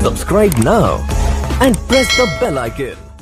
Subscribe now and press the bell icon.